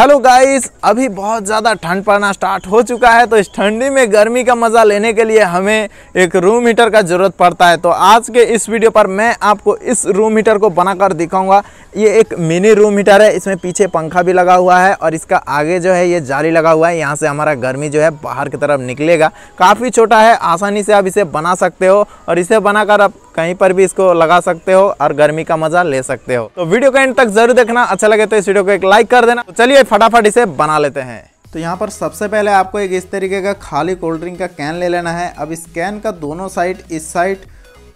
Hello guys, अभी बहुत ज़्यादा ठंड पड़ना स्टार्ट हो चुका है, तो इस ठंडी में गर्मी का मज़ा लेने के लिए हमें एक रूम हीटर का ज़रूरत पड़ता है। तो आज के इस वीडियो पर मैं आपको इस रूम हीटर को बनाकर दिखाऊंगा। ये एक मिनी रूम हीटर है, इसमें पीछे पंखा भी लगा हुआ है और इसका आगे जो है ये जाली लगा हुआ है, यहाँ से हमारा गर्मी जो है बाहर की तरफ निकलेगा। काफ़ी छोटा है, आसानी से आप इसे बना सकते हो और इसे बनाकर आप कहीं पर भी इसको लगा सकते हो और गर्मी का मज़ा ले सकते हो। तो वीडियो का एंड तक जरूर देखना, अच्छा लगे तो इस वीडियो को एक लाइक कर देना। तो चलिए फटाफट इसे बना लेते हैं। तो यहाँ पर सबसे पहले आपको एक इस तरीके का खाली कोल्ड ड्रिंक का कैन ले लेना है। अब इस कैन का दोनों साइड, इस साइड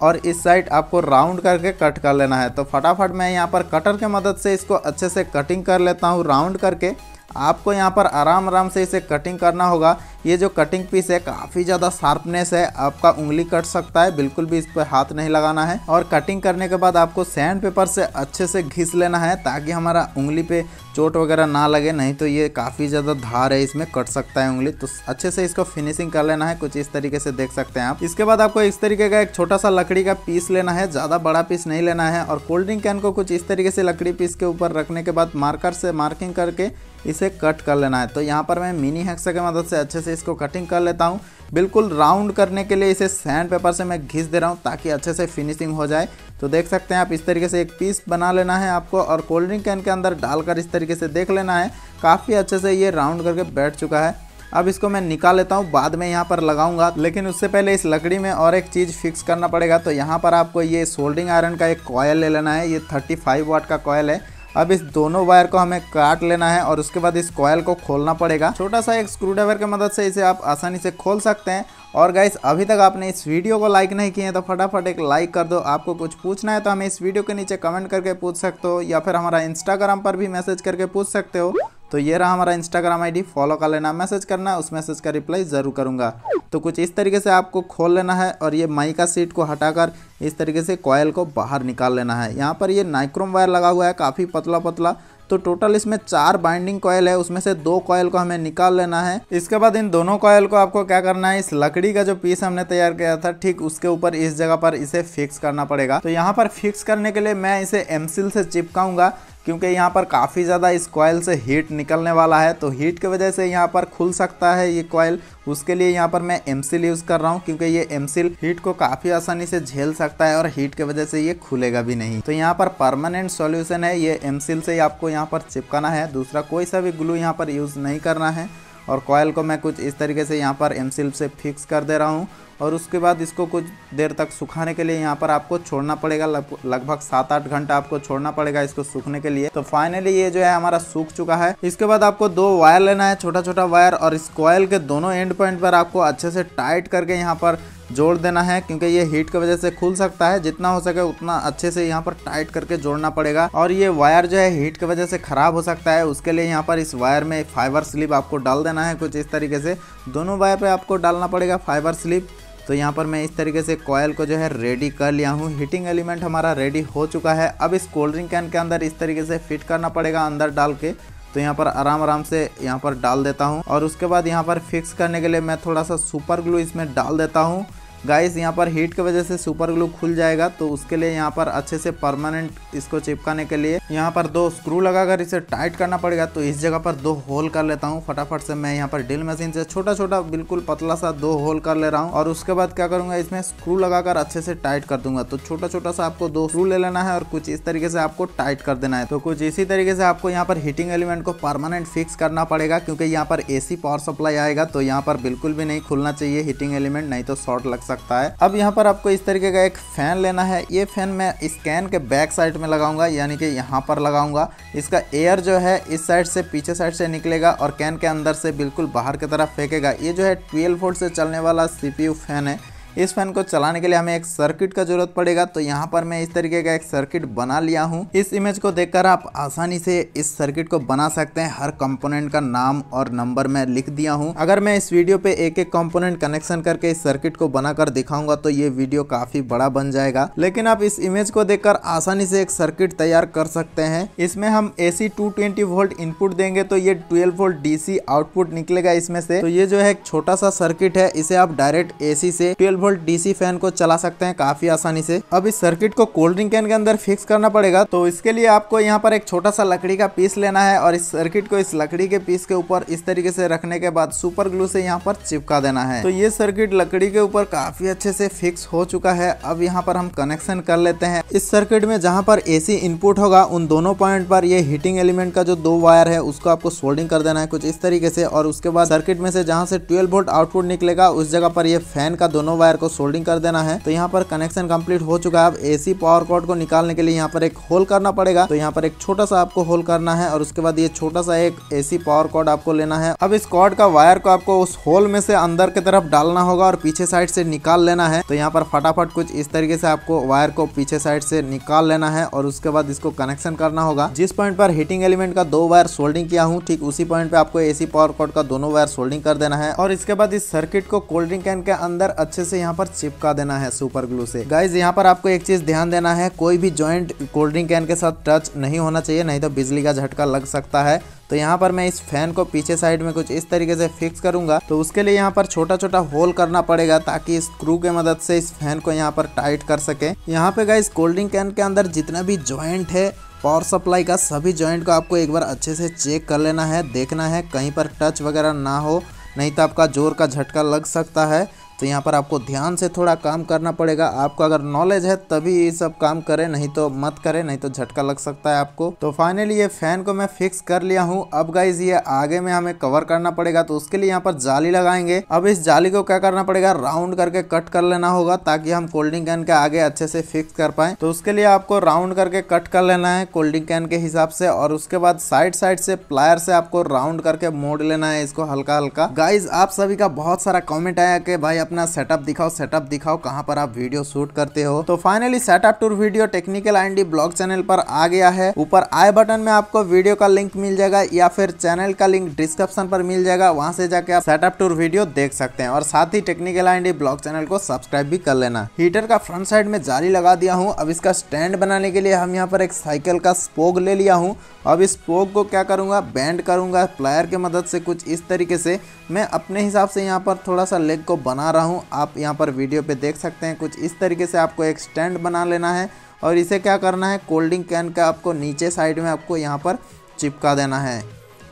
और इस साइड, आपको राउंड करके कट कर लेना है। तो फटाफट मैं यहाँ पर कटर के मदद से इसको अच्छे से कटिंग कर लेता हूँ राउंड करके। आपको यहाँ पर आराम आराम से इसे कटिंग करना होगा। ये जो कटिंग पीस है काफ़ी ज़्यादा शार्पनेस है, आपका उंगली कट सकता है, बिल्कुल भी इस पर हाथ नहीं लगाना है। और कटिंग करने के बाद आपको सैंड पेपर से अच्छे से घिस लेना है ताकि हमारा उंगली पे चोट वगैरह ना लगे, नहीं तो ये काफ़ी ज़्यादा धार है, इसमें कट सकता है उंगली। तो अच्छे से इसको फिनिशिंग कर लेना है, कुछ इस तरीके से देख सकते हैं आप। इसके बाद आपको इस तरीके का एक छोटा सा लकड़ी का पीस लेना है, ज़्यादा बड़ा पीस नहीं लेना है। और कोल्ड ड्रिंक कैन को कुछ इस तरीके से लकड़ी पीस के ऊपर रखने के बाद मार्कर से मार्किंग करके इसे कट कर लेना है। तो यहाँ पर मैं मिनी हैक्सा की मदद से अच्छे से इसको कटिंग कर लेता हूँ। बिल्कुल राउंड करने के लिए इसे सैंड पेपर से मैं घिस दे रहा हूँ ताकि अच्छे से फिनिशिंग हो जाए। तो देख सकते हैं आप, इस तरीके से एक पीस बना लेना है आपको और कोल्ड ड्रिंक कैन के अंदर डालकर इस तरीके से देख लेना है। काफ़ी अच्छे से ये राउंड करके बैठ चुका है। अब इसको मैं निकाल लेता हूँ, बाद में यहाँ पर लगाऊंगा, लेकिन उससे पहले इस लकड़ी में और एक चीज़ फिक्स करना पड़ेगा। तो यहाँ पर आपको ये सोल्डिंग आयरन का एक कॉयल ले लेना है, ये 35 वाट का कॉयल है। अब इस दोनों वायर को हमें काट लेना है और उसके बाद इस कॉयल को खोलना पड़ेगा। छोटा सा एक स्क्रू ड्राइवर की मदद से इसे आप आसानी से खोल सकते हैं। और गाइस, अभी तक आपने इस वीडियो को लाइक नहीं किए हैं तो फटाफट एक लाइक कर दो। आपको कुछ पूछना है तो हमें इस वीडियो के नीचे कमेंट करके पूछ सकते हो या फिर हमारा इंस्टाग्राम पर भी मैसेज करके पूछ सकते हो। तो ये रहा हमारा इंस्टाग्राम आईडी, फॉलो कर लेना, मैसेज करना, उस मैसेज का रिप्लाई ज़रूर करूँगा। तो कुछ इस तरीके से आपको खोल लेना है और ये माइका सीट को हटाकर इस तरीके से कॉयल को बाहर निकाल लेना है। यहाँ पर ये नाइक्रोम वायर लगा हुआ है, काफ़ी पतला पतला। तो टोटल इसमें 4 बाइंडिंग कॉयल है, उसमें से 2 कॉयल को हमें निकाल लेना है। इसके बाद इन दोनों कॉयल को आपको क्या करना है, इस लकड़ी का जो पीस हमने तैयार किया था ठीक उसके ऊपर इस जगह पर इसे फिक्स करना पड़ेगा। तो यहाँ पर फिक्स करने के लिए मैं इसे एमसील से चिपकाऊंगा क्योंकि यहाँ पर काफ़ी ज़्यादा इस कॉयल से हीट निकलने वाला है। तो हीट की वजह से यहाँ पर खुल सकता है ये कॉयल, उसके लिए यहाँ पर मैं एमसील यूज़ कर रहा हूँ क्योंकि ये एमसील हीट को काफ़ी आसानी से झेल सकता है और हीट की वजह से ये खुलेगा भी नहीं। तो यहाँ पर परमानेंट सॉल्यूशन है, ये एमसील से ही आपको यहाँ पर चिपकाना है, दूसरा कोई सा भी ग्लू यहाँ पर यूज़ नहीं करना है। और कॉयल को मैं कुछ इस तरीके से यहाँ पर एमसील से फिक्स कर दे रहा हूँ और उसके बाद इसको कुछ देर तक सुखाने के लिए यहाँ पर आपको छोड़ना पड़ेगा, लगभग 7-8 घंटा आपको छोड़ना पड़ेगा इसको सूखने के लिए। तो फाइनली ये जो है हमारा सूख चुका है। इसके बाद आपको 2 वायर लेना है, छोटा छोटा वायर, और इस कॉयल के दोनों एंड पॉइंट पर आपको अच्छे से टाइट करके यहाँ पर जोड़ देना है क्योंकि ये हीट की वजह से खुल सकता है। जितना हो सके उतना अच्छे से यहाँ पर टाइट करके जोड़ना पड़ेगा। और ये वायर जो है हीट की वजह से ख़राब हो सकता है, उसके लिए यहाँ पर इस वायर में फाइबर स्लिप आपको डाल देना है, कुछ इस तरीके से दोनों वायर पे आपको डालना पड़ेगा फाइबर स्लिप। तो यहाँ पर मैं इस तरीके से कॉयल को जो है रेडी कर लिया हूँ, हीटिंग एलिमेंट हमारा रेडी हो चुका है। अब इस कोल्ड ड्रिंक कैन के अंदर इस तरीके से फिट करना पड़ेगा अंदर डाल के। तो यहाँ पर आराम आराम से यहाँ पर डाल देता हूँ और उसके बाद यहाँ पर फिक्स करने के लिए मैं थोड़ा सा सुपर ग्लू इसमें डाल देता हूँ। गाइस, यहाँ पर हीट की वजह से सुपर ग्लू खुल जाएगा, तो उसके लिए यहाँ पर अच्छे से परमानेंट इसको चिपकाने के लिए यहाँ पर 2 स्क्रू लगाकर इसे टाइट करना पड़ेगा। तो इस जगह पर 2 होल कर लेता हूँ फटाफट से। मैं यहाँ पर ड्रिल मशीन से छोटा छोटा बिल्कुल पतला सा 2 होल कर ले रहा हूँ और उसके बाद क्या करूँगा, इसमें स्क्रू लगाकर अच्छे से टाइट कर दूंगा। तो छोटा छोटा सा आपको 2 स्क्रू ले लेना है और कुछ इस तरीके से आपको टाइट कर देना है। तो कुछ इसी तरीके से आपको यहाँ पर हीटिंग एलिमेंट को परमानेंट फिक्स करना पड़ेगा क्योंकि यहाँ पर AC पावर सप्लाई आएगा, तो यहाँ पर बिल्कुल भी नहीं खुलना चाहिए हीटिंग एलिमेंट, नहीं तो शॉर्ट लग सकता है। अब यहाँ पर आपको इस तरीके का एक फैन लेना है, ये फैन मैं इस कैन के बैक साइड में लगाऊंगा, यानी कि यहाँ पर लगाऊंगा। इसका एयर जो है इस साइड से, पीछे साइड से निकलेगा और कैन के अंदर से बिल्कुल बाहर की तरफ फेंकेगा। ये जो है 12 वोल्ट से चलने वाला CPU फैन है। इस फैन को चलाने के लिए हमें एक सर्किट का जरूरत पड़ेगा। तो यहाँ पर मैं इस तरीके का एक सर्किट बना लिया हूँ। इस इमेज को देखकर आप आसानी से इस सर्किट को बना सकते हैं, हर कंपोनेंट का नाम और नंबर मैं लिख दिया हूँ। अगर मैं इस वीडियो पे एक एक कंपोनेंट कनेक्शन करके इस सर्किट को बनाकर दिखाऊंगा तो ये वीडियो काफ़ी बड़ा बन जाएगा, लेकिन आप इस इमेज को देखकर आसानी से एक सर्किट तैयार कर सकते हैं। इसमें हम AC 220 वोल्ट इनपुट देंगे तो ये 12 वोल्ट DC आउटपुट निकलेगा इसमें से। तो ये जो है एक छोटा सा सर्किट है, इसे आप डायरेक्ट AC से 12 वोल्ट डीसी फैन को चला सकते हैं काफी आसानी से। अब इस सर्किट को कोल्ड ड्रिंक कैन के अंदर फिक्स करना पड़ेगा, तो इसके लिए आपको यहाँ पर एक छोटा सा लकड़ी का पीस लेना है और इस सर्किट को इस लकड़ी के पीस के ऊपर इस तरीके से रखने के बाद सुपर ग्लू से यहाँ पर चिपका देना है। तो ये सर्किट लकड़ी के ऊपर काफी अच्छे से फिक्स हो चुका है। अब यहाँ पर हम कनेक्शन कर लेते हैं। इस सर्किट में जहाँ पर एसी इनपुट होगा उन दोनों पॉइंट पर ये हीटिंग एलिमेंट का जो दो वायर है उसको आपको सोल्डिंग कर देना है कुछ इस तरीके से, और उसके बाद सर्किट में से जहाँ से 12 वोल्ट आउटपुट निकलेगा उस जगह पर ये फैन का दोनों वायर को सोल्डिंग कर देना है। तो यहाँ पर कनेक्शन कंप्लीट हो चुका है। अब एसी पावर कॉर्ड को निकालने के लिए यहाँ पर एक होल करना पड़ेगा, तो यहाँ पर एक छोटा सा आपको होल करना है और उसके बाद ये छोटा सा एक एसी पावर कॉर्ड आपको लेना है। अब इस कॉर्ड का वायर को आपको उस होल में से अंदर की तरफ डालना होगा और पीछे साइड से निकाल लेना है। तो यहाँ पर फटाफट कुछ इस तरीके से आपको वायर को पीछे साइड से निकाल लेना है और उसके बाद इसको कनेक्शन करना होगा। जिस पॉइंट पर हीटिंग एलिमेंट का दो वायर सोल्डिंग किया हूँ ठीक उसी पॉइंट पे आपको एसी पावर कॉर्ड का दोनों वायर सोल्डिंग कर देना है और इसके बाद इस सर्किट को कोल्ड ड्रिंक कैन के अंदर अच्छे से यहाँ पर चिपका देना है सुपर ग्लू से। गाइज यहाँ पर आपको एक चीज ध्यान देना है, कोई भी जॉइंट कोल्ड ड्रिंक कैन के साथ टच नहीं होना चाहिए, नहीं तो बिजली का झटका लग सकता है। तो यहाँ पर मैं इस फैन को पीछे साइड में कुछ इस तरीके से फिक्स करूंगा, तो उसके लिए यहाँ पर छोटा छोटा होल करना पड़ेगा ताकि स्क्रू के मदद से इस फैन को यहाँ पर टाइट कर सके। यहाँ पे गाइस कोल्ड ड्रिंक कैन के अंदर जितना भी जॉइंट है पावर सप्लाई का सभी जॉइंट को आपको एक बार अच्छे से चेक कर लेना है, देखना है कहीं पर टच वगैरह ना हो, नहीं तो आपका जोर का झटका लग सकता है। तो यहाँ पर आपको ध्यान से थोड़ा काम करना पड़ेगा। आपको अगर नॉलेज है तभी ये सब काम करें, नहीं तो मत करें, नहीं तो झटका लग सकता है आपको। तो फाइनली ये फैन को मैं फिक्स कर लिया हूँ। अब गाइज ये आगे में हमें कवर करना पड़ेगा, तो उसके लिए यहाँ पर जाली लगाएंगे। अब इस जाली को क्या करना पड़ेगा, राउंड करके कट कर लेना होगा ताकि हम कोल्ड ड्रिंक कैन के आगे अच्छे से फिक्स कर पाए। तो उसके लिए आपको राउंड करके कट कर लेना है कोल्ड ड्रिंक कैन के हिसाब से और उसके बाद साइड साइड से प्लायर से आपको राउंड करके मोड़ लेना है इसको हल्का हल्का। गाइज आप सभी का बहुत सारा कॉमेंट आया कि भाई अपना सेटअप दिखाओ, सेटअप दिखाओ, कहां पर आप वीडियो शूट करते हो। तो finally setup tour video technical IND blog channel पर आ गया है। ऊपर आई बटन में आपको वीडियो का लिंक मिल जाएगा या फिर चैनल का लिंक डिस्क्रिप्शन पर मिल जाएगा, वहां से जाके आप सेटअप टूर वीडियो देख सकते हैं और साथ ही टेक्निकल आईएनडी ब्लॉग चैनल को सब्सक्राइब भी कर लेना। हीटर का फ्रंट साइड में जाली लगा दिया हूँ। अब इसका स्टैंड बनाने के लिए हम यहाँ पर एक साइकिल का स्पोक ले लिया हूँ। अब इस स्पोक को क्या करूंगा, बैंड करूंगा प्लायर की मदद से कुछ इस तरीके से। मैं अपने हिसाब से यहाँ पर थोड़ा सा लेग को बना रहा हूँ, आप यहाँ पर वीडियो पे देख सकते हैं। कुछ इस तरीके से आपको एक स्टैंड बना लेना है और इसे क्या करना है, कोल्ड ड्रिंक कैन का आपको नीचे साइड में आपको यहाँ पर चिपका देना है।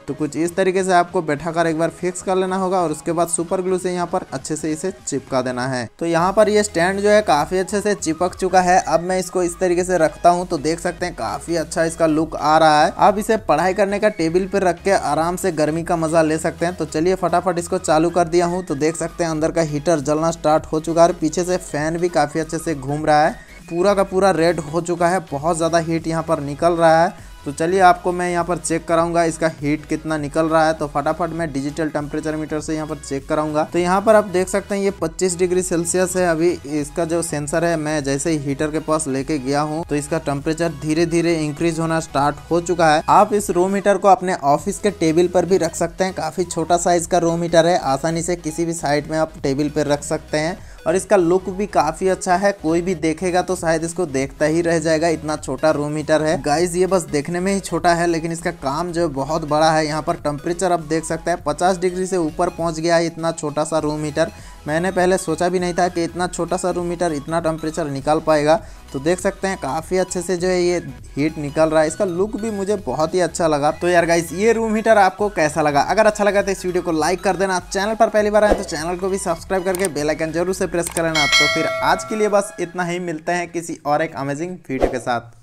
तो कुछ इस तरीके से आपको बैठाकर एक बार फिक्स कर लेना होगा और उसके बाद सुपर ग्लू से यहाँ पर अच्छे से इसे चिपका देना है। तो यहाँ पर ये स्टैंड जो है काफ़ी अच्छे से चिपक चुका है। अब मैं इसको इस तरीके से रखता हूँ तो देख सकते हैं काफ़ी अच्छा इसका लुक आ रहा है। आप इसे पढ़ाई करने का टेबल पर रख के आराम से गर्मी का मजा ले सकते हैं। तो चलिए फटाफट इसको चालू कर दिया हूँ। तो देख सकते हैं अंदर का हीटर जलना स्टार्ट हो चुका है और पीछे से फैन भी काफ़ी अच्छे से घूम रहा है। पूरा का पूरा रेड हो चुका है, बहुत ज़्यादा हीट यहाँ पर निकल रहा है। तो चलिए आपको मैं यहाँ पर चेक कराऊंगा इसका हीट कितना निकल रहा है। तो फटाफट मैं डिजिटल टेम्परेचर मीटर से यहाँ पर चेक कराऊंगा। तो यहाँ पर आप देख सकते हैं ये 25 डिग्री सेल्सियस है। अभी इसका जो सेंसर है मैं जैसे ही हीटर के पास लेके गया हूँ तो इसका टेम्परेचर धीरे धीरे इंक्रीज होना स्टार्ट हो चुका है। आप इस रूम हीटर को अपने ऑफिस के टेबल पर भी रख सकते हैं। काफ़ी छोटा साइज का रूम हीटर है, आसानी से किसी भी साइड में आप टेबल पर रख सकते हैं और इसका लुक भी काफ़ी अच्छा है। कोई भी देखेगा तो शायद इसको देखता ही रह जाएगा, इतना छोटा रूम हीटर है। गाइज ये बस देखने में ही छोटा है लेकिन इसका काम जो बहुत बड़ा है। यहाँ पर टेम्परेचर आप देख सकते हैं 50 डिग्री से ऊपर पहुँच गया है इतना छोटा सा रूम हीटर। मैंने पहले सोचा भी नहीं था कि इतना छोटा सा रूम हीटर इतना टेम्परेचर निकाल पाएगा। तो देख सकते हैं काफ़ी अच्छे से जो है ये हीट निकल रहा है, इसका लुक भी मुझे बहुत ही अच्छा लगा। तो यार गाइस ये रूम हीटर आपको कैसा लगा? अगर अच्छा लगा तो इस वीडियो को लाइक कर देना, चैनल पर पहली बार आए तो चैनल को भी सब्सक्राइब करके बेल आइकन जरूर से प्रेस कर लेना। तो फिर आज के लिए बस इतना ही, मिलते हैं किसी और एक अमेजिंग वीडियो के साथ।